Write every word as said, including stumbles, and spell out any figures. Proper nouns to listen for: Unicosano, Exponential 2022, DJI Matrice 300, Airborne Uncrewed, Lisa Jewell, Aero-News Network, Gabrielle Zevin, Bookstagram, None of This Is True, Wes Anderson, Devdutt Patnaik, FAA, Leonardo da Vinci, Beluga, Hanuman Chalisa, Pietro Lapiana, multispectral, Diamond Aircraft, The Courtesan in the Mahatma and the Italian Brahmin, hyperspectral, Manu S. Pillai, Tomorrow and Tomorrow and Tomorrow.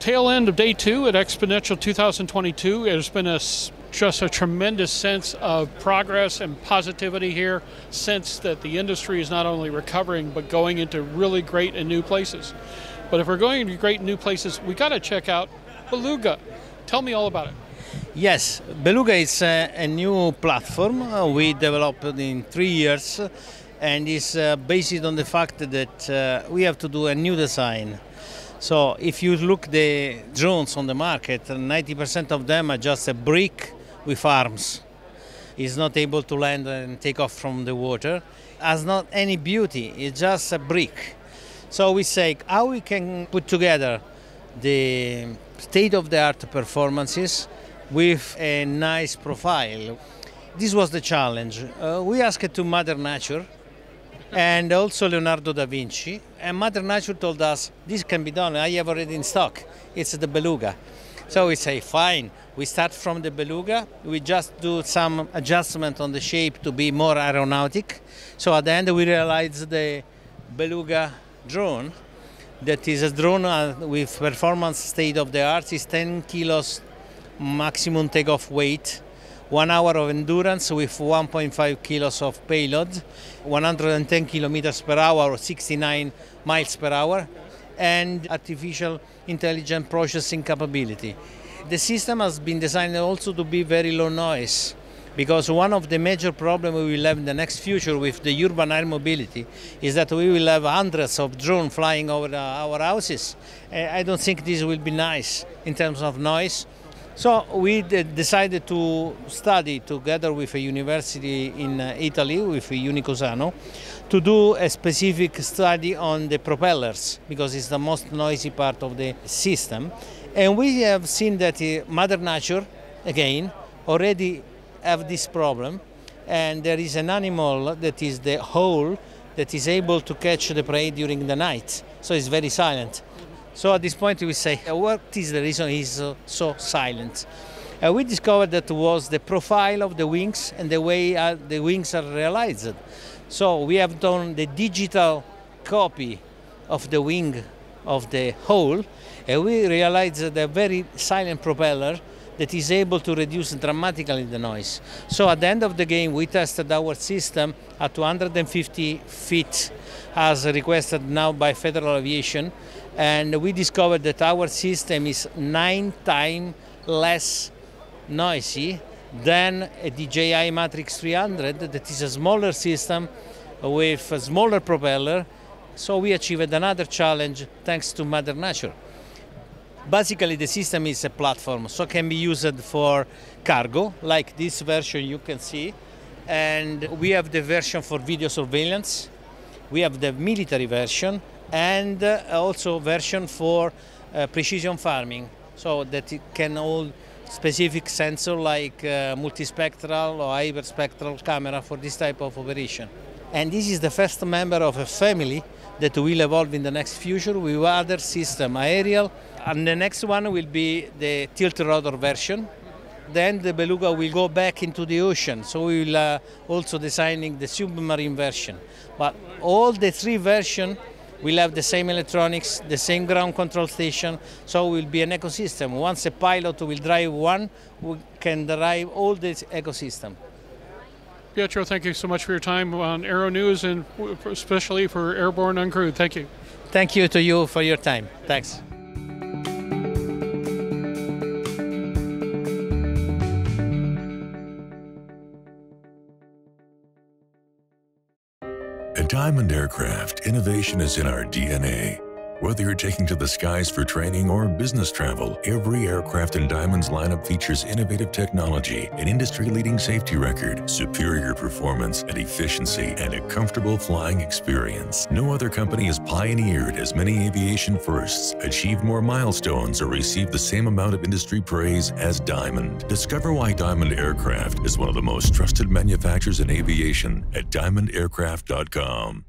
tail end of day two at Exponential twenty twenty-two. It has been a, just a tremendous sense of progress and positivity here, sense that the industry is not only recovering but going into really great and new places. But if we're going to great new places, we got to check out Beluga. Tell me all about it. Yes, Beluga is a, a new platform uh, we developed in three years and is uh, based on the fact that uh, we have to do a new design. So if you look at the drones on the market, ninety percent of them are just a brick with arms. It's not able to land and take off from the water. It has not any beauty, it's just a brick. So we say how we can put together the state-of-the-art performances with a nice profile. This was the challenge. Uh, we asked to Mother Nature and also Leonardo da Vinci, and Mother Nature told us, this can be done, I have already in stock, it's the Beluga. So we say, fine, we start from the Beluga, we just do some adjustment on the shape to be more aeronautic. So at the end we realized the Beluga drone, that is a drone with performance state of the art, is ten kilos maximum takeoff weight, one hour of endurance with one point five kilos of payload, one hundred ten kilometers per hour or sixty-nine miles per hour, and artificial intelligence processing capability. The system has been designed also to be very low noise, because one of the major problems we will have in the next future with the urban air mobility is that we will have hundreds of drones flying over our houses. I don't think this will be nice in terms of noise. So we decided to study together with a university in Italy, with Unicosano, to do a specific study on the propellers, because it's the most noisy part of the system. And we have seen that Mother Nature, again, already have this problem. And there is an animal that is the owl that is able to catch the prey during the night. So it's very silent. So at this point we say, what is the reason he's so silent? Uh, we discovered that was the profile of the wings and the way uh, the wings are realized. So we have done the digital copy of the wing of the owl, and we realized a very silent propeller that is able to reduce dramatically the noise. So at the end of the game, we tested our system at two hundred fifty feet, as requested now by Federal Aviation, and we discovered that our system is nine times less noisy than a D J I Matrice three hundred, that is a smaller system with a smaller propeller. So we achieved another challenge thanks to Mother Nature. Basically, the system is a platform, so it can be used for cargo, like this version you can see. And we have the version for video surveillance, we have the military version, and also version for uh, precision farming, so that it can hold specific sensor like uh, multispectral or hyperspectral camera for this type of operation. And this is the first member of a family that will evolve in the next future with other system, aerial, and the next one will be the tilt-rotor version. Then the Beluga will go back into the ocean, so we will uh, also designing the submarine version. But all the three versions will have the same electronics, the same ground control station, so it will be an ecosystem. Once a pilot will drive one, we can drive all this ecosystem. Pietro, thank you so much for your time on Aero News, and especially for Airborne Uncrewed. Thank you. Thank you to you for your time. Thanks. At Diamond Aircraft, innovation is in our D N A. Whether you're taking to the skies for training or business travel, every aircraft in Diamond's lineup features innovative technology, an industry-leading safety record, superior performance and efficiency, and a comfortable flying experience. No other company has pioneered as many aviation firsts, achieved more milestones, or received the same amount of industry praise as Diamond. Discover why Diamond Aircraft is one of the most trusted manufacturers in aviation at diamond aircraft dot com.